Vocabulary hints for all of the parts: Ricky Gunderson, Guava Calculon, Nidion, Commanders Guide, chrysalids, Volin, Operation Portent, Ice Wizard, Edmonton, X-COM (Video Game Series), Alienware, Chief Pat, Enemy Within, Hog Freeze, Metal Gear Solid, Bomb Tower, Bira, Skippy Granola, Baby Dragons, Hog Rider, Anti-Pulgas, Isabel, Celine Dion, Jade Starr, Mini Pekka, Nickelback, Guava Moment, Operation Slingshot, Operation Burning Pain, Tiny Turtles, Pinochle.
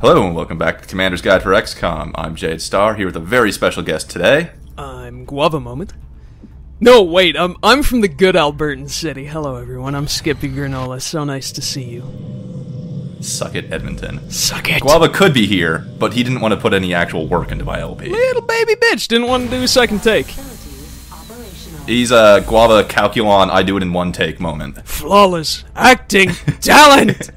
Hello and welcome back to Commander's Guide for XCOM. I'm Jade Starr, here with a very special guest today. I'm Guava Moment. No, wait, I'm from the good Albertan city. Hello everyone, I'm Skippy Granola. So nice to see you. Suck it, Edmonton. Suck it! Guava could be here, but he didn't want to put any actual work into my LP. Little baby bitch didn't want to do a second take. He's a Guava Calculon, I do it in one take moment. Flawless acting talent!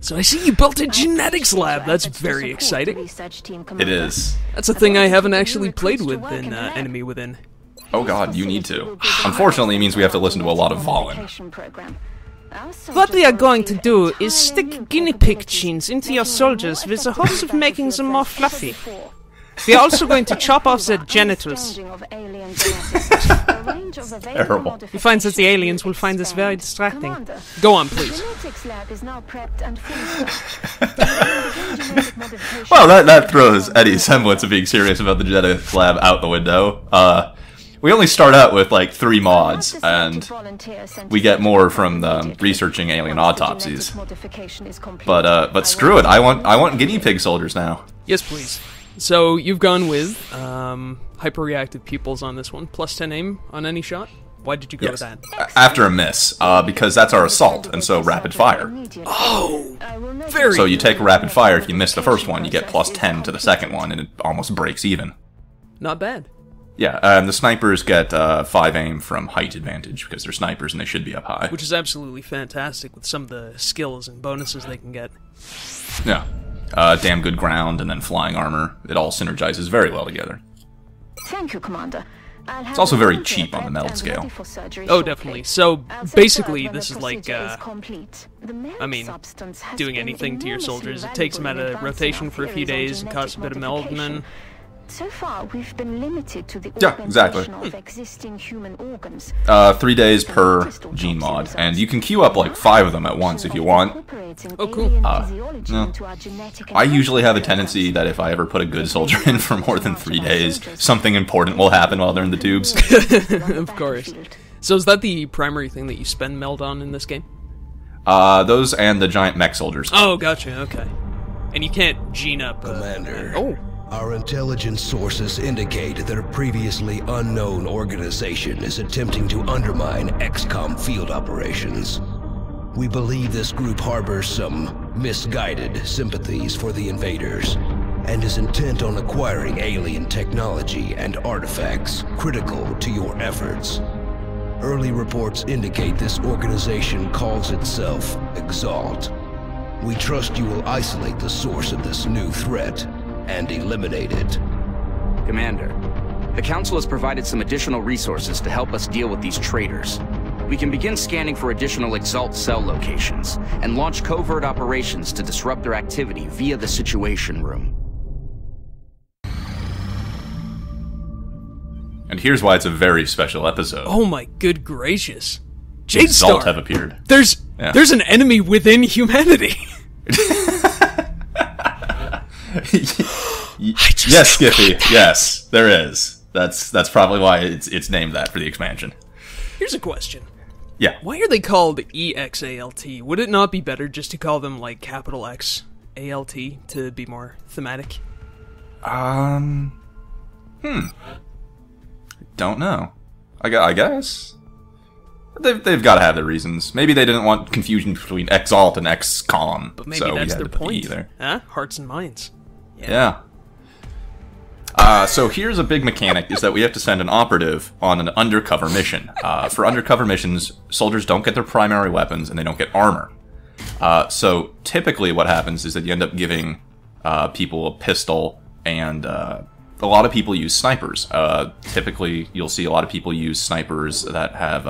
So I see you built a genetics lab. That's very exciting. It is. That's a thing I haven't actually played with in Enemy Within. Oh god, you need to. Unfortunately, it means we have to listen to a lot of Volin. What we are going to do is stick guinea pig genes into your soldiers with the hopes of making them more fluffy. We are also going to chop off their genitals. Terrible. He finds that the aliens will find this very distracting. Commander, go on, please. Well, that throws any semblance of being serious about the genetics lab out the window. We only start out with like 3 mods, and we get more from researching alien autopsies. But screw it, I want guinea pig soldiers now. Yes, please. So you've gone with hyperreactive pupils on this one, +10 aim on any shot. Why did you go with that? After a miss, because that's our assault, and so rapid fire. Oh, very. So you take rapid fire. If you miss the first one, you get +10 to the second one, and it almost breaks even. Not bad. Yeah, and the snipers get 5 aim from height advantage because they're snipers and they should be up high. Which is absolutely fantastic with some of the skills and bonuses they can get. Yeah. Damn good ground, and then flying armor. It all synergizes very well together. Thank you, Commander. It's also very cheap on the metal scale. Oh, definitely. So, basically, this is like, I mean, doing anything to your soldiers. It takes them out of rotation for a few days and costs a bit of metal, and then... So far, we've been limited to the augmentation of existing human organs. 3 days per gene mod, and you can queue up like 5 of them at once if you want. Oh, cool. No. I usually have a tendency that if I ever put a good soldier in for more than 3 days, something important will happen while they're in the tubes. Of course. So is that the primary thing that you spend meld on in this game? Those and the giant mech soldiers. Oh, gotcha, okay. And you can't gene up... Commander. Oh. Our intelligence sources indicate that a previously unknown organization is attempting to undermine XCOM field operations. We believe this group harbors some misguided sympathies for the invaders, and is intent on acquiring alien technology and artifacts critical to your efforts. Early reports indicate this organization calls itself Exalt. We trust you will isolate the source of this new threat and eliminate it. Commander, the Council has provided some additional resources to help us deal with these traitors. We can begin scanning for additional Exalt cell locations and launch covert operations to disrupt their activity via the Situation Room. And here's why it's a very special episode. Oh my good gracious. Jade Starr! Exalt have appeared. There's an enemy within humanity! Yes, Skippy. Yes, there is. That's probably why it's named that for the expansion. Here's a question. Yeah. Why are they called EXALT? Would it not be better just to call them like capital XALT to be more thematic? Don't know. I guess they've got to have their reasons. Maybe they didn't want confusion between Exalt and XCOM. But maybe so that's their point. Huh? Hearts and minds. Yeah. So here's a big mechanic, is that we have to send an operative on an undercover mission. For undercover missions, soldiers don't get their primary weapons and they don't get armor. So typically what happens is that you end up giving people a pistol, and a lot of people use snipers. Typically you'll see a lot of people use snipers that have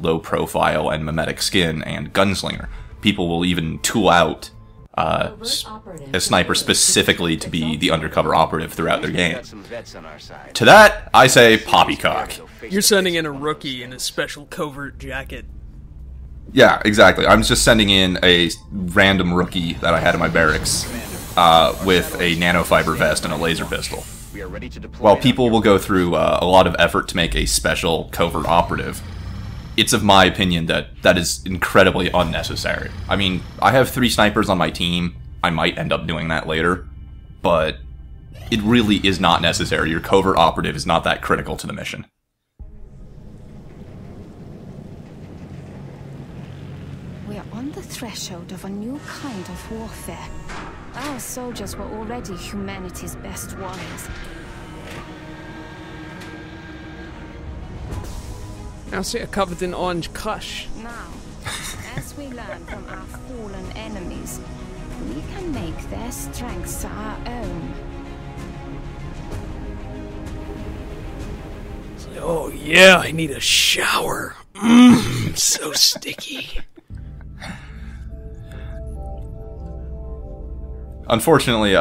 low profile and mimetic skin and gunslinger. People will even tool out a sniper specifically to be the undercover operative throughout their game. To that, I say poppycock. You're sending in a rookie in a special covert jacket. Yeah, exactly. I'm just sending in a random rookie that I had in my barracks with a nanofiber vest and a laser pistol. While people will go through a lot of effort to make a special covert operative, it's of my opinion that that is incredibly unnecessary. I mean, I have 3 snipers on my team. I might end up doing that later, but it really is not necessary. Your covert operative is not that critical to the mission. We are on the threshold of a new kind of warfare. Our soldiers were already humanity's best warriors. Now see, it covered in orange kush. Now, as we learn from our fallen enemies, we can make their strengths our own. So, oh yeah, I need a shower. So sticky. Unfortunately,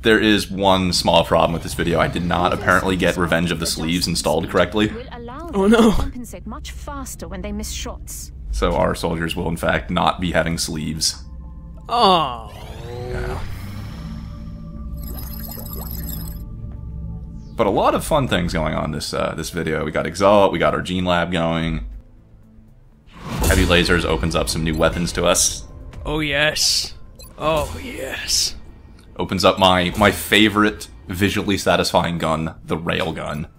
there is one small problem with this video. I did not apparently get Revenge of the Sleeves installed correctly. Oh no! Compensate much faster when they miss shots. So our soldiers will, in fact, not be having sleeves. Oh. Yeah. But a lot of fun things going on this this video. We got Exalt. We got our gene lab going. Heavy lasers opens up some new weapons to us. Oh yes. Oh yes. Opens up my favorite visually satisfying gun, the railgun.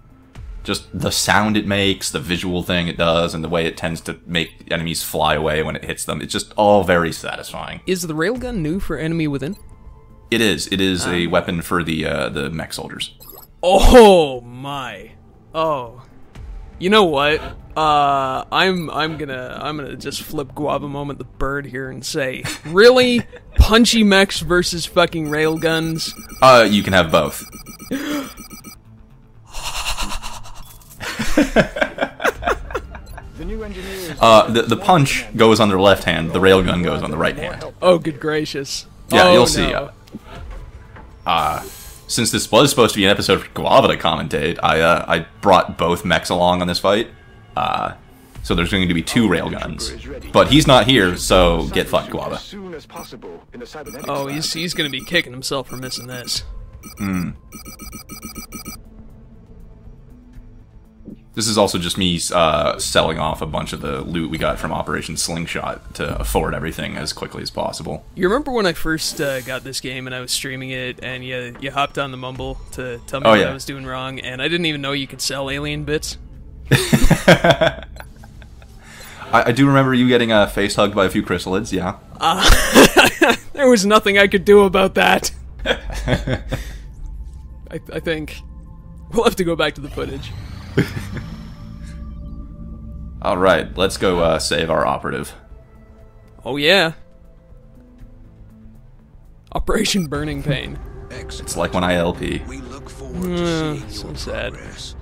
Just the sound it makes, the visual thing it does, and the way it tends to make enemies fly away when it hits them. It's just all very satisfying. Is the railgun new for Enemy Within? It is. It is a weapon for the mech soldiers. Oh my. Oh. You know what? I'm gonna just flip Guava Moment the bird here and say, really? Punchy mechs versus fucking railguns? You can have both. The punch goes on their left hand, the railgun goes on the right hand. Oh, good gracious. Yeah, you'll see. Since this was supposed to be an episode for Guava to commentate, I brought both mechs along on this fight. So there's going to be two railguns. But he's not here, so get fucked, Guava. Oh, he's going to be kicking himself for missing this. Hmm. This is also just me selling off a bunch of the loot we got from Operation Slingshot to afford everything as quickly as possible. You remember when I first got this game and I was streaming it, and you hopped on the Mumble to tell me what I was doing wrong, and I didn't even know you could sell alien bits? I do remember you getting face hugged by a few chrysalids, yeah. There was nothing I could do about that. I think. We'll have to go back to the footage. Alright, let's go save our operative. Oh yeah. Operation Burning Pain. It's like when I LP. We look forward to so sad. Progress.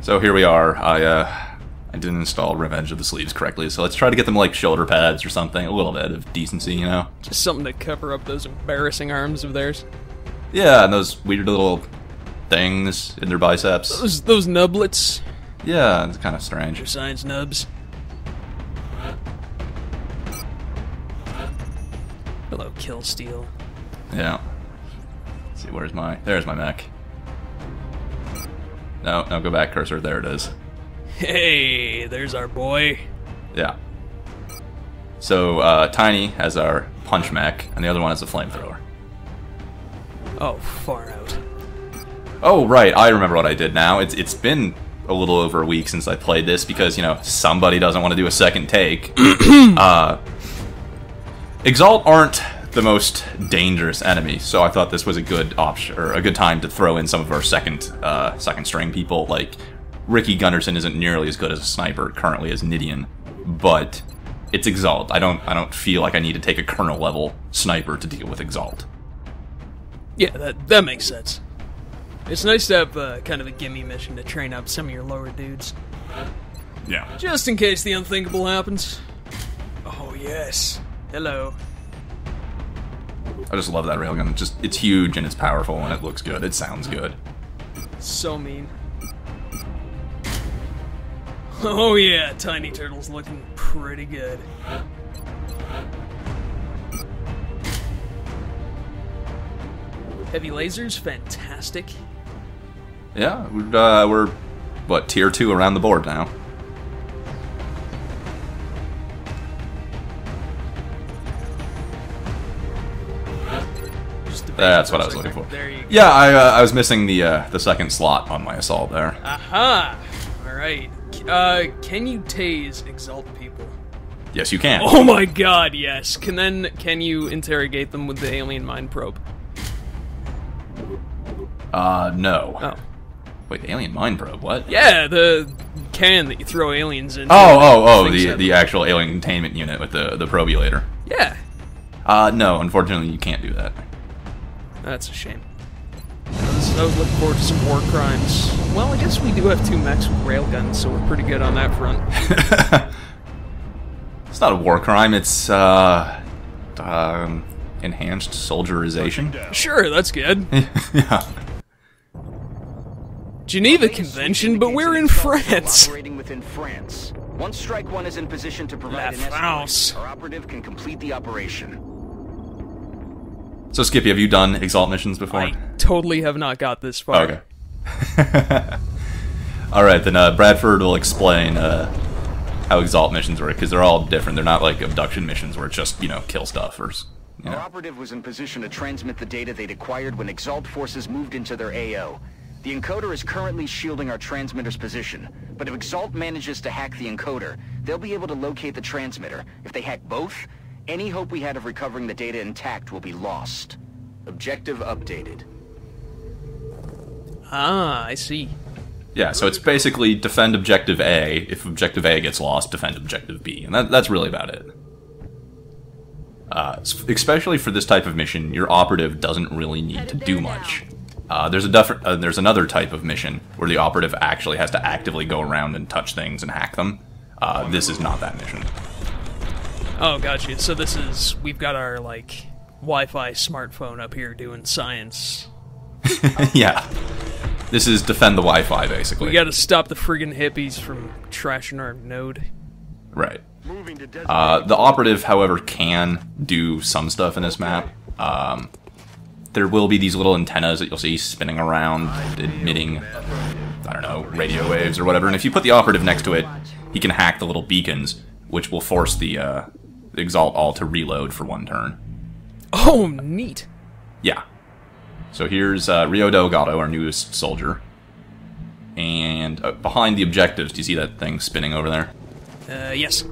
So here we are. I didn't install Revenge of the Sleeves correctly, so let's try to get them like shoulder pads or something, a little bit of decency, you know? Just something to cover up those embarrassing arms of theirs. Yeah, and those weird little things in their biceps. Those nublets. Yeah, it's kind of strange. Your science nubs. Hello, Kill Steel. Yeah. Let's see, there's my mech. No, go back, cursor. There it is. Hey, there's our boy. Yeah. So, Tiny has our punch mech, and the other one is a flamethrower. Oh, far out. Oh, right, I remember what I did now. It's been a little over a week since I played this because, you know, somebody doesn't want to do a second take. Exalt aren't the most dangerous enemy, so I thought this was a good option, or a good time to throw in some of our second string people. Like, Ricky Gunderson isn't nearly as good as a sniper currently as Nidion, but it's Exalt. I don't feel like I need to take a colonel level sniper to deal with Exalt. Yeah, that makes sense. It's nice to have kind of a gimme mission to train up some of your lower dudes. Yeah. Just in case the unthinkable happens. Oh, yes. Hello. I just love that railgun. It's huge and it's powerful and it looks good. It sounds good. So mean. Oh, yeah. Tiny Turtles looking pretty good. Heavy lasers? Fantastic. Yeah, we're, what, tier 2 around the board now. That's what I was looking for. There you go. Yeah, I was missing the second slot on my assault there. Aha! All right. Can you tase Exalt people? Yes, you can. Oh my God, yes. Can you interrogate them with the alien mind probe? No. Oh. Wait, the alien mind probe? What? Yeah, the can that you throw aliens in. Oh, the actual alien containment unit with the probulator. Yeah. No, unfortunately, you can't do that. That's a shame. So look forward to some war crimes. Well, I guess we do have two mechs with railguns, so we're pretty good on that front. It's not a war crime. It's enhanced soldierization. Sure, that's good. Yeah. Geneva Convention, but we're in France. Operating within France. Once Strike One is in position to provide an escort, our operative can complete the operation. So, Skippy, have you done Exalt missions before? I totally have not got this far. Okay. Alright, then Bradford will explain how Exalt missions work, because they're all different. They're not like abduction missions where it's just, you know, kill stuff or... You know. Our operative was in position to transmit the data they'd acquired when Exalt forces moved into their AO. The encoder is currently shielding our transmitter's position, but if Exalt manages to hack the encoder, they'll be able to locate the transmitter. If they hack both... Any hope we had of recovering the data intact will be lost. Objective updated. Ah, I see. Yeah, so it's basically defend Objective A. If Objective A gets lost, defend Objective B. And that's really about it. Especially for this type of mission, your operative doesn't really need to do much. There's another type of mission where the operative actually has to actively go around and touch things and hack them. This is not that mission. Oh, gotcha. So this is... We've got our, like, Wi-Fi smartphone up here doing science. Yeah. This is defend the Wi-Fi, basically. We gotta stop the friggin' hippies from trashing our node. Right. The operative, however, can do some stuff in this map. There will be these little antennas that you'll see spinning around, emitting, I don't know, radio waves or whatever. And if you put the operative next to it, he can hack the little beacons, which will force the... Exalt all to reload for one turn. Oh, neat. Yeah. So here's Rio Delgado, our newest soldier. And behind the objectives, do you see that thing spinning over there? Yes.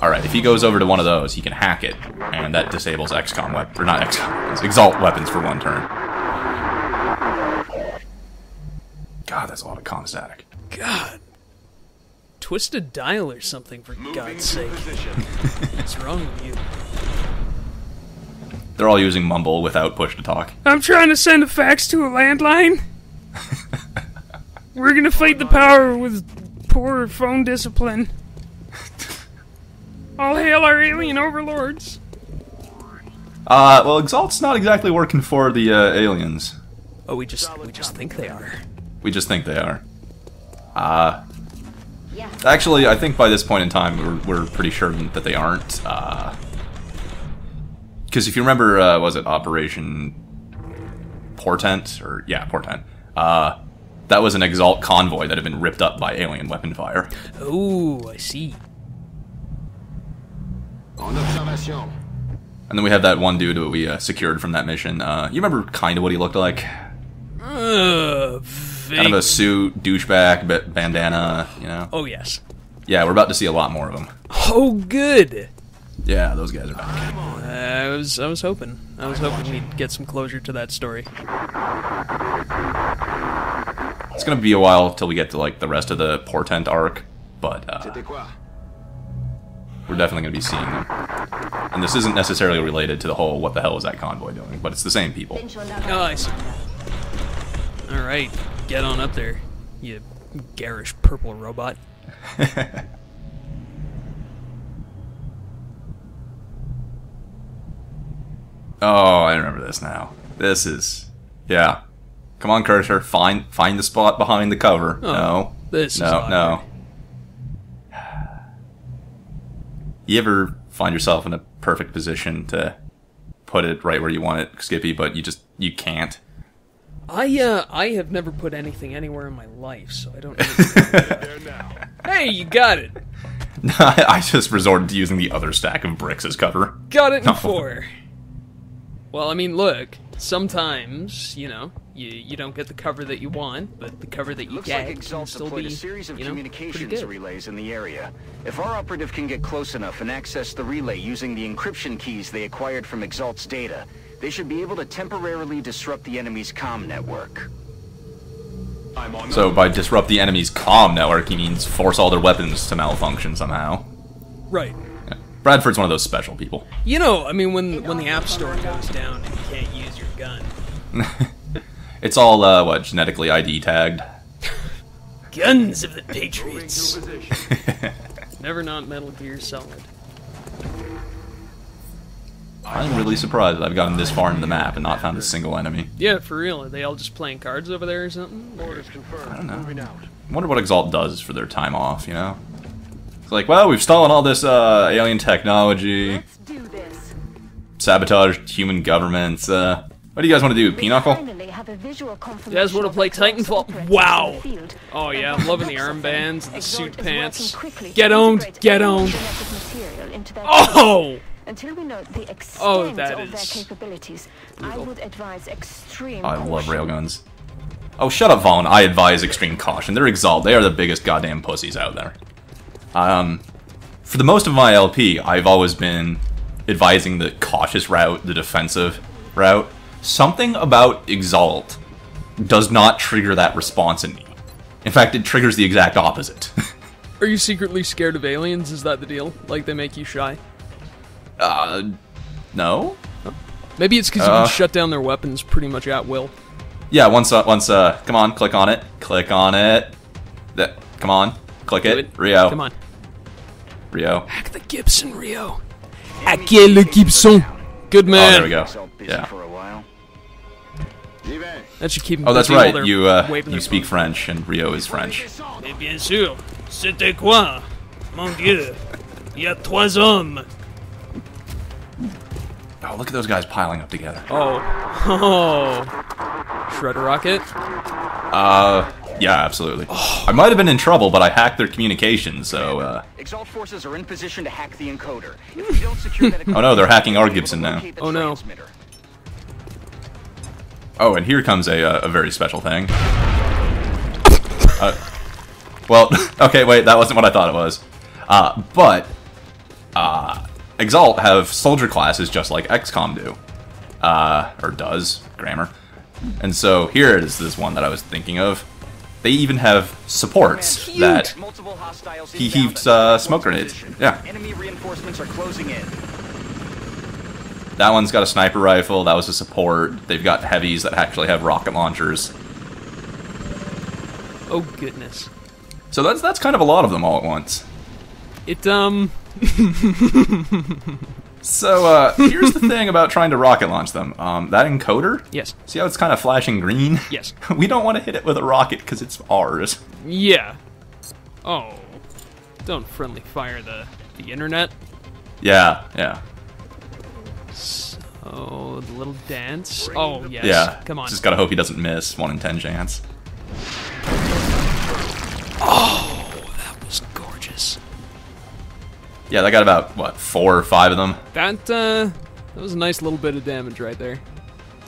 Alright, if he goes over to one of those, he can hack it, and that disables XCOM weapons, or not XCOM weapons, Exalt weapons for one turn. God, that's a lot of comm static. God. Twist a dial or something, for God's sake. What's wrong with you? They're all using mumble without push to talk. I'm trying to send a fax to a landline. We're gonna fight the power with poor phone discipline. All hail our alien overlords. Well, Exalt's not exactly working for the aliens. Oh, we just think they are. We just think they are. Actually, I think by this point in time, we're pretty sure that they aren't. Because if you remember, was it Operation Portent? Or yeah, Portent. That was an Exalt convoy that had been ripped up by alien weapon fire. Oh, I see. And then we have that one dude that we secured from that mission. You remember kind of what he looked like? Kind of a suit, douchebag, bandana, you know? Oh, yes. Yeah, we're about to see a lot more of them. Oh, good! Yeah, those guys are back. I was hoping. I was hoping we'd get some closure to that story. It's gonna be a while till we get to, like, the rest of the Portent arc, but, we're definitely gonna be seeing them. And this isn't necessarily related to the whole what the hell is that convoy doing, but it's the same people. Oh, I see. Alright. Get on up there, you garish purple robot. Oh, I remember this now. This is... Yeah. Come on, cursor. Find the spot behind the cover. Oh, no. This no, is awkward. No. You ever find yourself in a perfect position to put it right where you want it, Skippy, but you can't? I have never put anything anywhere in my life, so I don't know what's there now. Hey, you got it! No, I just resorted to using the other stack of bricks as cover. Got it in four. Well, I mean, look, sometimes, you know, you don't get the cover that you want, but the cover that you get like can still be, a series of communications relays in the area. If our operative can get close enough and access the relay using the encryption keys they acquired from Exalt's data, they should be able to temporarily disrupt the enemy's comm network. So by disrupt the enemy's comm network, he means force all their weapons to malfunction somehow. Right. Yeah. Bradford's one of those special people. You know, I mean, when the App Store goes down and you can't use your gun. It's all, what, genetically ID tagged? Guns of the Patriots. Never not Metal Gear Solid. I'm really surprised I've gotten this far in the map and not found a single enemy. Yeah, for real. Are they all just playing cards over there or something? I don't know. I wonder what Exalt does for their time off, you know? It's like, well, we've stolen all this alien technology. Let's do this. Sabotaged human governments. What do you guys want to do, Pinochle? You guys want to play Titanfall? Wow! Oh yeah, I'm loving the armbands and the suit pants. Get owned! Get owned! Oh! Until we know the extent of their capabilities, brutal. I would advise extreme caution. I love railguns. Oh, shut up, Vaughn. I advise extreme caution. They're Exalt. They are the biggest goddamn pussies out there. For the most of my LP, I've always been advising the cautious route, the defensive route. Something about Exalt does not trigger that response in me. In fact, it triggers the exact opposite. Are you secretly scared of aliens? Is that the deal? Like, they make you shy? No? Maybe it's because you can shut down their weapons pretty much at will. Yeah, come on, click on it. Click on it. Come on, click it. Rio. Come on. Rio. Hack the Gibson, Rio. Hack the Gibson. Good man. Oh, there we go. Yeah. That should keep them oh, that's right. You, you speak French, and Rio is French. Mais bien sûr. C'était quoi? Mon Dieu. Il y a trois hommes. Oh, look at those guys piling up together. Oh. Oh. Shredder rocket? Yeah, absolutely. Oh. I might have been in trouble, but I hacked their communication, so, Exalt forces are in position to hack the encoder. If we don't secure that encoder, oh no, they're hacking our Gibson now. Oh no. Oh, and here comes a very special thing. Well, okay, wait, that wasn't what I thought it was. Exalt have soldier classes just like XCOM do, or does, grammar. And so here is this one that I was thinking of. They even have supports that he heaved smoke grenades. Yeah. Enemy reinforcements are closing in. That one's got a sniper rifle. That was a support. They've got heavies that actually have rocket launchers. Oh goodness. So that's kind of a lot of them all at once. So, here's the thing about trying to rocket launch them. That encoder? Yes. See how it's kind of flashing green? Yes. We don't want to hit it with a rocket because it's ours. Yeah. Oh. Don't friendly fire the internet. Yeah, yeah. So, the little dance. Oh, yes. Yeah. Come on. Just gotta hope he doesn't miss. 1 in 10 chance. Oh! Yeah, that got about, what, 4 or 5 of them? That was a nice little bit of damage right there.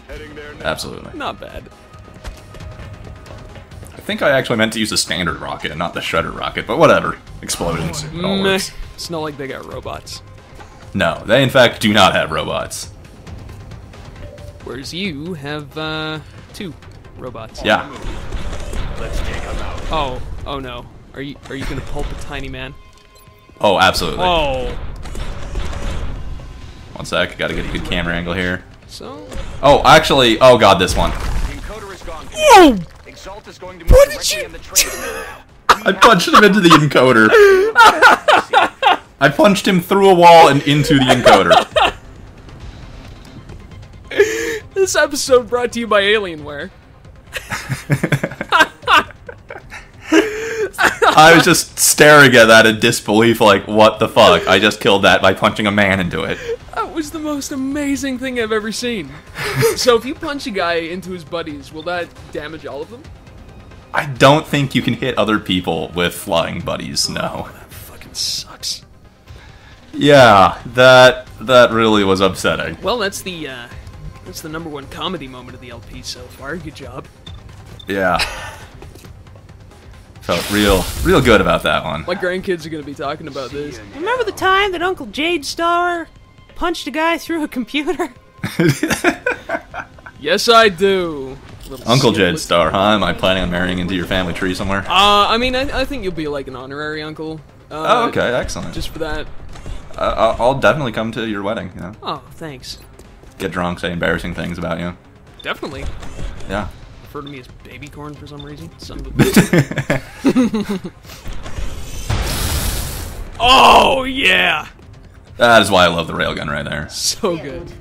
Heading there now. Absolutely. Not bad. I think I actually meant to use the standard rocket and not the shredder rocket, but whatever. Explosions. It all works. It's not like they got robots. No, they in fact do not have robots. Whereas you have, 2 robots. Yeah. Let's take them out. Oh, oh no. Are you gonna pulp a tiny man? Oh, absolutely. Oh. One sec, I gotta get a good camera angle here. So. Oh, actually, oh god, this one. Whoa! What did you do? I punched him into the encoder. I punched him through a wall and into the encoder. This episode brought to you by Alienware. I was just staring at that in disbelief, like, what the fuck? I just killed that by punching a man into it. That was the most amazing thing I've ever seen. So if you punch a guy into his buddies, will that damage all of them? I don't think you can hit other people with flying buddies, no. Oh, that fucking sucks. Yeah, that really was upsetting. Well, that's the That's the #1 comedy moment of the LP so far. Good job. Yeah. Felt real good about that one. My grandkids are going to be talking about this. Remember the time that Uncle Jade Starr punched a guy through a computer? Yes, I do. Uncle Jade Starr, huh? Am I planning on marrying into your family tree somewhere? I mean, I think you'll be like an honorary uncle. Oh, okay, excellent. Just for that. I'll definitely come to your wedding. You know? Oh, thanks. Get drunk, say embarrassing things about you. Definitely. Yeah. Refer to me as baby corn for some reason. Son of a bitch. Oh, yeah! That is why I love the railgun right there. So good.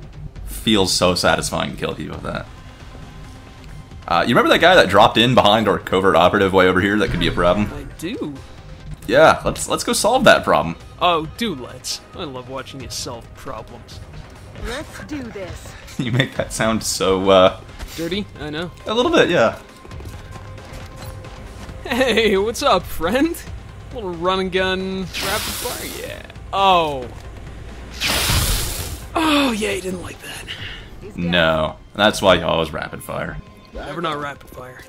Feels so satisfying to kill people with that. You remember that guy that dropped in behind our covert operative way over here that could be a problem? I do. Yeah, let's go solve that problem. Oh, dude, let's. I love watching you solve problems. Let's do this. You make that sound so, dirty, I know. A little bit, yeah. Hey, what's up, friend? Little run and gun rapid fire, yeah. Oh. Oh, yeah, you didn't like that. No, that's why you always rapid fire. Never not rapid fire.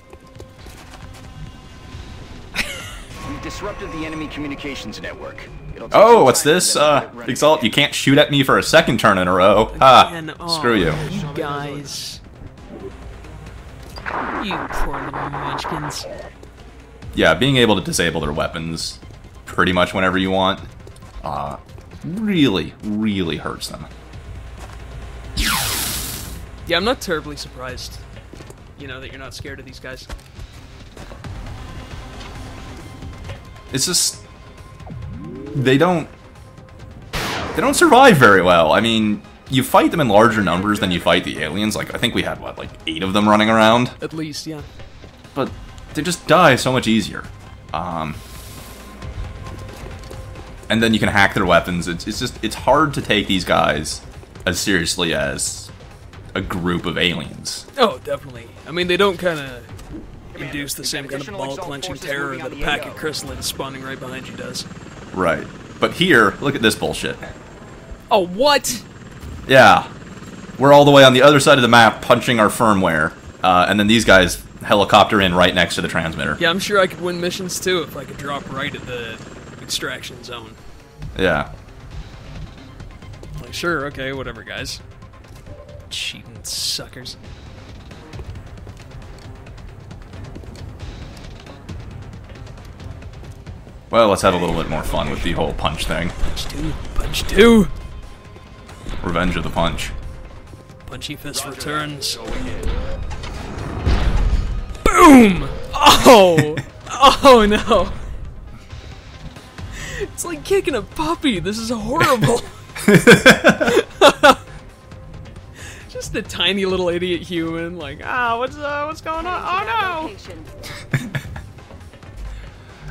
We disrupted the enemy communications network. Oh, what's this? Exalt, you can't shoot at me for a second turn in a row. Screw you. You guys. You poor little munchkins. Yeah, being able to disable their weapons pretty much whenever you want really hurts them. Yeah, I'm not terribly surprised, you know, that you're not scared of these guys. It's just... They don't survive very well. I mean, you fight them in larger numbers than you fight the aliens. Like, I think we had, what, like 8 of them running around? At least, yeah. But they just die so much easier. And then you can hack their weapons. It's just, it's hard to take these guys as seriously as a group of aliens. Oh, definitely. I mean, they don't kind of induce the same kind of ball-clenching terror that a pack of chrysalids spawning right behind you does. Right. But here, look at this bullshit. Oh, what? Yeah. We're all the way on the other side of the map punching our firmware, and then these guys helicopter in right next to the transmitter. Yeah, I'm sure I could win missions too if I could drop right at the extraction zone. Yeah. Like, sure, okay, whatever, guys. Cheating suckers. Well, let's have a little bit more fun with the whole punch thing. Punch two. Punch two. Revenge of the punch. Punchy fist returns. Boom! Oh! Oh no! It's like kicking a puppy. This is horrible. Just a tiny little idiot human. Like, ah, what's going on? Oh no!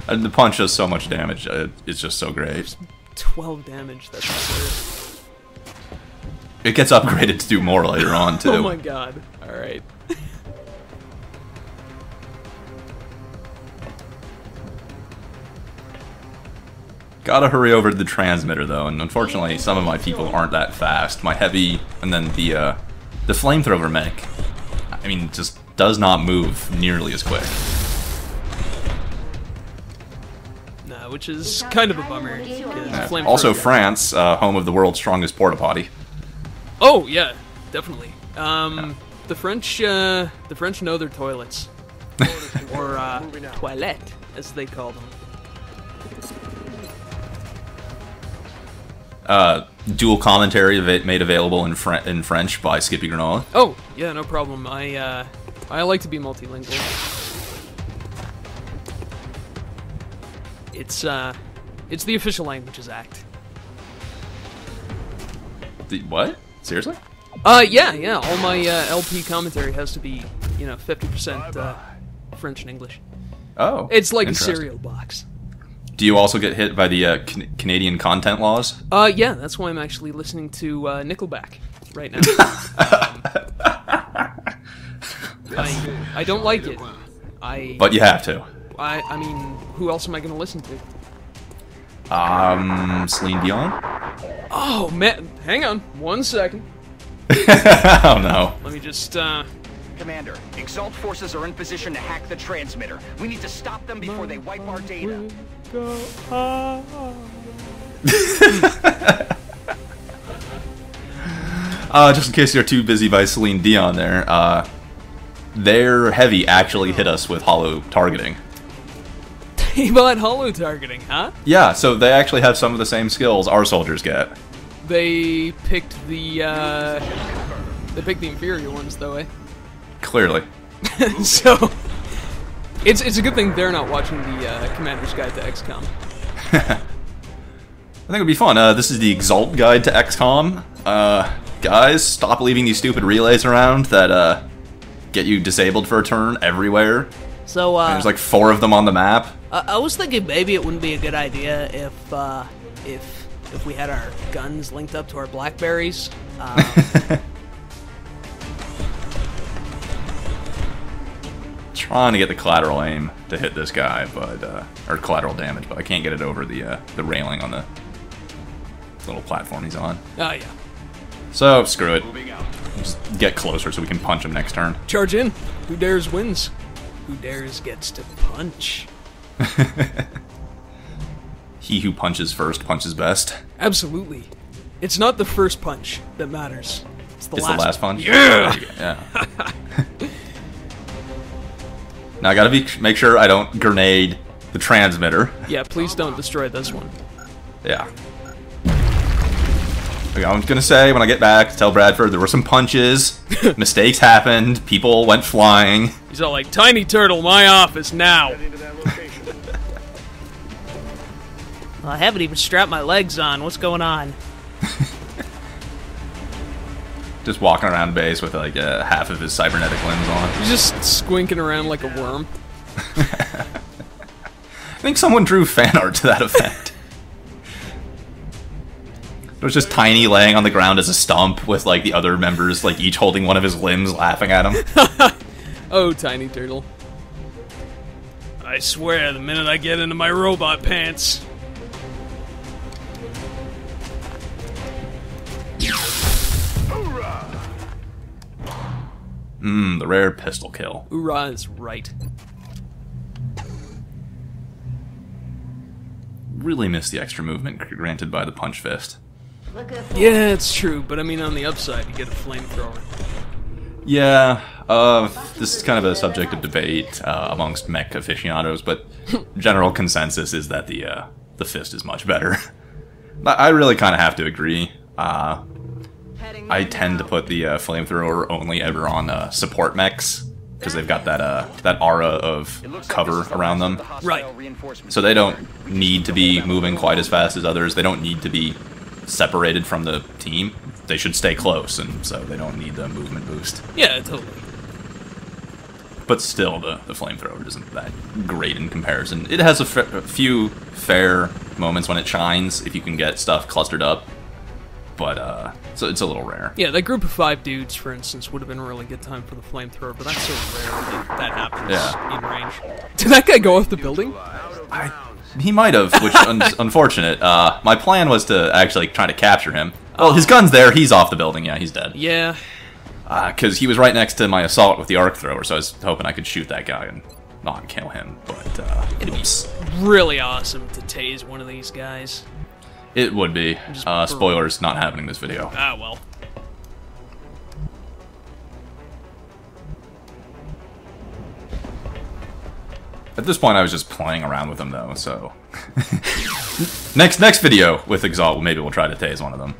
And the punch does so much damage. It's just so great. 12 damage. That's absurd. It gets upgraded to do more later on too. Oh my god! All right. Gotta hurry over to the transmitter though, and unfortunately, some of my people aren't that fast. My heavy, and then the flamethrower mech. I mean, just does not move nearly as quick. Which is kind of a bummer. Also, France, home of the world's strongest porta potty. Oh yeah, definitely. Yeah. The French know their toilets, or toilet, as they call them. Dual commentary of it made available in French by Skippy Granola. Oh yeah, no problem. I like to be multilingual. It's the Official Languages Act. The what? Seriously? Yeah. All my LP commentary has to be, you know, 50% French and English. Oh, it's like a cereal box. Do you also get hit by the Canadian content laws? Yeah. That's why I'm actually listening to Nickelback right now. I don't like it. But you have to. I mean, who else am I gonna listen to? Celine Dion? Oh, man, hang on, one second. Oh no. Let me just, Commander, Exalt forces are in position to hack the transmitter. We need to stop them before they wipe our data. Just in case you're too busy by Celine Dion there, their heavy actually hit us with hollow targeting. They bought hollow targeting, huh? Yeah, so they actually have some of the same skills our soldiers get. They picked the, inferior ones, though, eh? Clearly. So, it's a good thing they're not watching the Commander's Guide to XCOM. I think it would be fun. This is the Exalt Guide to XCOM. Guys, stop leaving these stupid relays around that get you disabled for a turn everywhere. So, there's like 4 of them on the map. I was thinking maybe it wouldn't be a good idea if we had our guns linked up to our Blackberries. Trying to get the collateral aim to hit this guy, but or collateral damage, but I can't get it over the railing on the little platform he's on. Oh yeah. So screw it. Just get closer so we can punch him next turn. Charge in. Who dares wins. Who dares gets to punch. He who punches first punches best. Absolutely. It's not the first punch that matters. It's the last punch. Yeah. Yeah. Now I gotta make sure I don't grenade the transmitter. Yeah, please don't destroy this one. Yeah. Okay, I'm gonna say when I get back, tell Bradford there were some punches, mistakes happened, people went flying. He's all like, Tiny Turtle, my office now. Well, I haven't even strapped my legs on. What's going on? Just walking around base with like half of his cybernetic limbs on. He's just squinking around like a worm. I think someone drew fan art to that effect. It was just Tiny laying on the ground as a stump with like the other members like each holding one of his limbs laughing at him. Oh, Tiny Turtle. I swear the minute I get into my robot pants. The rare pistol kill. Oorah is right. Really miss the extra movement granted by the punch fist. Yeah, it's true, but I mean on the upside, you get a flamethrower. Yeah, this is kind of a subject of debate amongst mech aficionados, but general consensus is that the fist is much better. I really kind of have to agree. I tend to put the flamethrower only ever on support mechs because they've got that that aura of cover around them. Right. So they don't need to be moving quite as fast as others. They don't need to be separated from the team. They should stay close, and so they don't need the movement boost. Yeah, totally. But still, the flamethrower isn't that great in comparison. It has a few fair moments when it shines if you can get stuff clustered up. But, so it's a little rare. Yeah, that group of 5 dudes, for instance, would have been a really good time for the flamethrower, but that's so rare that happens in range. Did that guy go off the building? He might have, which is unfortunate. My plan was to actually try to capture him. Oh, his gun's there, he's off the building, yeah, he's dead. Yeah. Because he was right next to my assault with the arc thrower, so I was hoping I could shoot that guy and not kill him, but, it'd be really awesome to tase one of these guys. It would be. Spoilers, not happening this video. Ah, well. At this point, I was just playing around with them, though, so... next video with Exalt, maybe we'll try to tase one of them.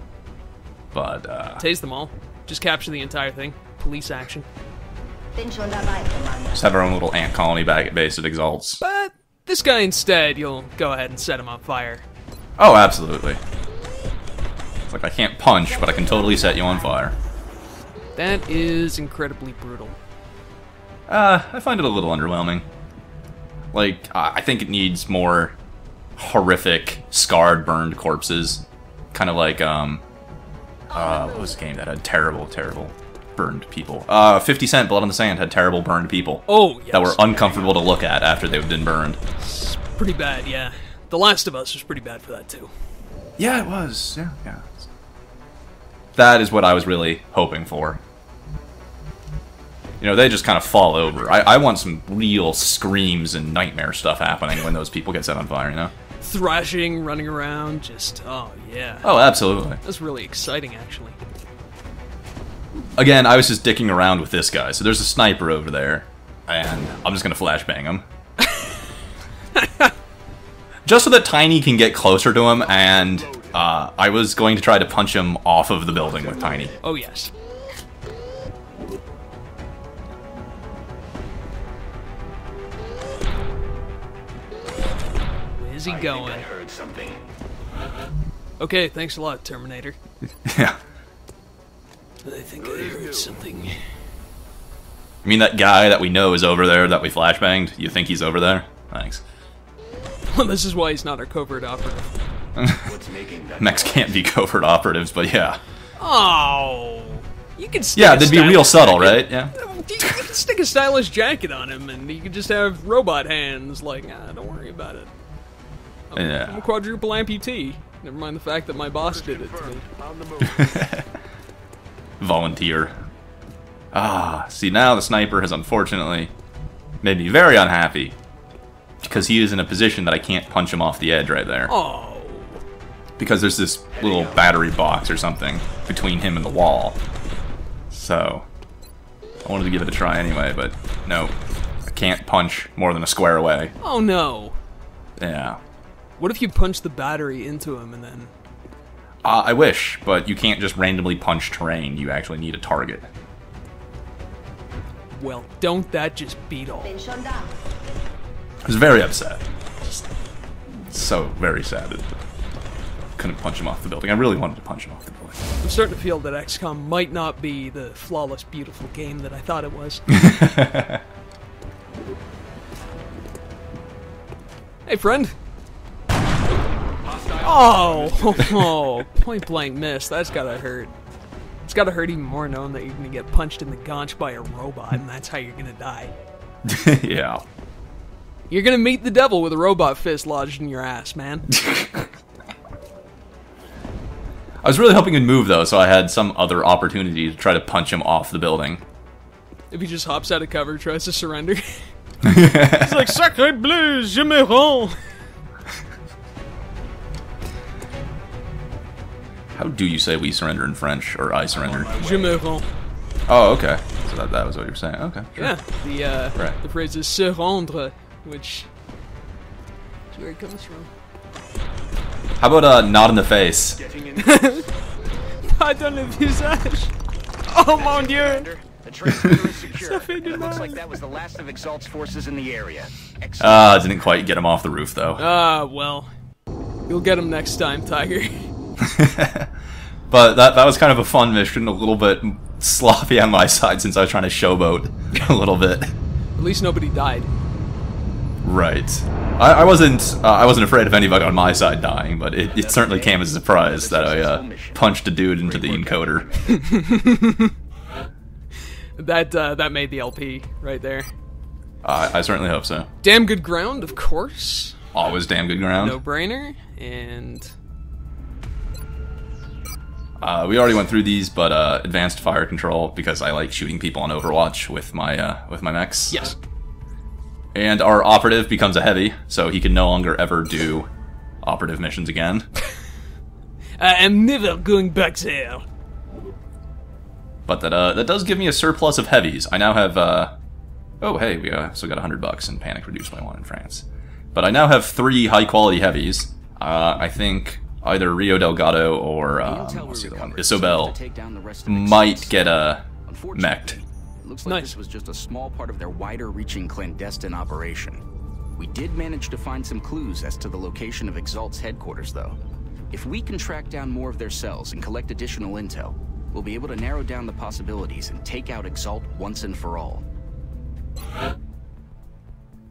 But, Tase them all. Just capture the entire thing. Police action. Just have our own little ant colony back at base at Exalt's. But this guy instead, you'll go ahead and set him on fire. Oh, absolutely. It's like I can't punch, but I can totally set you on fire. That is incredibly brutal. I find it a little underwhelming. Like, I think it needs more horrific, scarred, burned corpses. Kind of like, what was the game that had terrible, terrible burned people? 50 Cent, Blood on the Sand had terrible burned people. Oh, yes. That were uncomfortable to look at after they've been burned. It's pretty bad, yeah. The Last of Us was pretty bad for that, too. Yeah, it was. Yeah, yeah. That is what I was really hoping for. You know, they just kind of fall over. I want some real screams and nightmare stuff happening when those people get set on fire, you know? Thrashing, running around, just, oh, yeah. Oh, absolutely. That's really exciting, actually. Again, I was just dicking around with this guy. So there's a sniper over there, and I'm just going to flashbang him. Just so that Tiny can get closer to him, and I was going to try to punch him off of the building with Tiny. Oh, yes. Where's he going? I heard something. Okay, thanks a lot, Terminator. Yeah. I think I heard something. You mean that guy that we know is over there that we flashbanged? You think he's over there? Thanks. Well, this is why he's not our covert operative. What's making that mechs can't be covert operatives, but yeah. Oh, you can stick yeah, they'd be real subtle, jacket. Right? Yeah. You can stick a stylish jacket on him, and you can just have robot hands. Like, ah, don't worry about it. I'm a quadruple amputee. Never mind the fact that my boss did it to me. Volunteer. Ah, see, now the sniper has unfortunately made me very unhappy. Because he is in a position that I can't punch him off the edge right there. Oh. Because there's this little battery box or something between him and the wall. So, I wanted to give it a try anyway, but no. I can't punch more than a square away. Oh, no. Yeah. What if you punch the battery into him and then... I wish, but you can't just randomly punch terrain. You actually need a target. Well, don't that just beat all? I was very upset. Just so very sad that I couldn't punch him off the building. I really wanted to punch him off the building. I'm starting to feel that XCOM might not be the flawless, beautiful game that I thought it was. Hey, friend. Oh, point blank miss. That's gotta hurt. It's gotta hurt even more knowing that you're gonna get punched in the gaunch by a robot, and that's how you're gonna die. Yeah. You're gonna meet the devil with a robot fist lodged in your ass, man. I was really hoping he'd move, though, so I had some other opportunity to try to punch him off the building. If he just hops out of cover, tries to surrender. He's like, Sacré bleu, je me rends. How do you say we surrender in French, or I surrender? Je me rends. Oh, okay. So that was what you were saying. Okay. Sure. Yeah. The phrase is se rendre. Which is where it comes from. How about a nod in the face? Pardon le visage. Oh mon dieu. It looks like that was the last of Exalt's forces in the area. Ah, didn't quite get him off the roof though. Ah, well. You'll get him next time, Tiger. But that was kind of a fun mission, a little bit sloppy on my side since I was trying to showboat a little bit. At least nobody died. Right. I wasn't afraid of anybody on my side dying, but it certainly came as a surprise that I punched a dude into the encoder. That made the LP right there. I certainly hope so. Damn good ground, of course. Always damn good ground. No brainer, and we already went through these, but advanced fire control because I like shooting people on Overwatch with my mechs. Yes. And our operative becomes a heavy, so he can no longer ever do operative missions again. I am never going back there. But that does give me a surplus of heavies. I now have oh hey, we also got $100 and panic reduced by 1 in France. But I now have 3 high quality heavies. I think either Rio Delgado or let's see the one, Isabel might get a mech. Looks like this was just a small part of their wider-reaching clandestine operation. We did manage to find some clues as to the location of Exalt's headquarters, though. If we can track down more of their cells and collect additional intel, we'll be able to narrow down the possibilities and take out Exalt once and for all.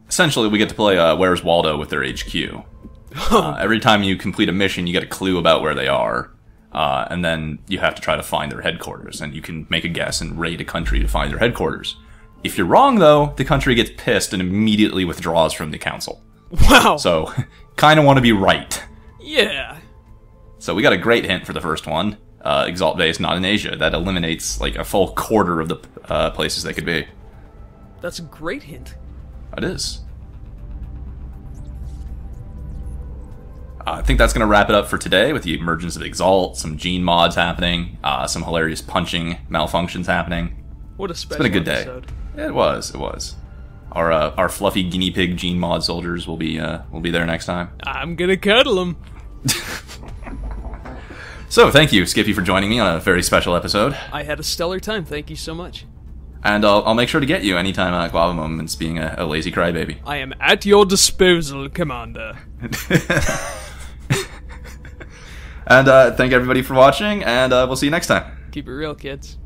Essentially, we get to play Where's Waldo with their HQ. Every time you complete a mission, you get a clue about where they are. And then you have to try to find their headquarters, and you can make a guess and raid a country to find their headquarters. If you're wrong, though, the country gets pissed and immediately withdraws from the council. Wow. So, kind of want to be right. Yeah. So we got a great hint for the first one. Exalt base not in Asia. That eliminates like a full quarter of the places they could be. That's a great hint. It is. I think that's going to wrap it up for today with the emergence of Exalt, some gene mods happening, some hilarious punching malfunctions happening. What a special episode. It's been a good day. It was, it was. Our fluffy guinea pig gene mod soldiers will be there next time. I'm going to cuddle them. So, thank you, Skippy, for joining me on a very special episode. I had a stellar time. Thank you so much. And I'll make sure to get you anytime Guava Moment's being a lazy crybaby. I am at your disposal, Commander. And thank everybody for watching, and we'll see you next time. Keep it real, kids.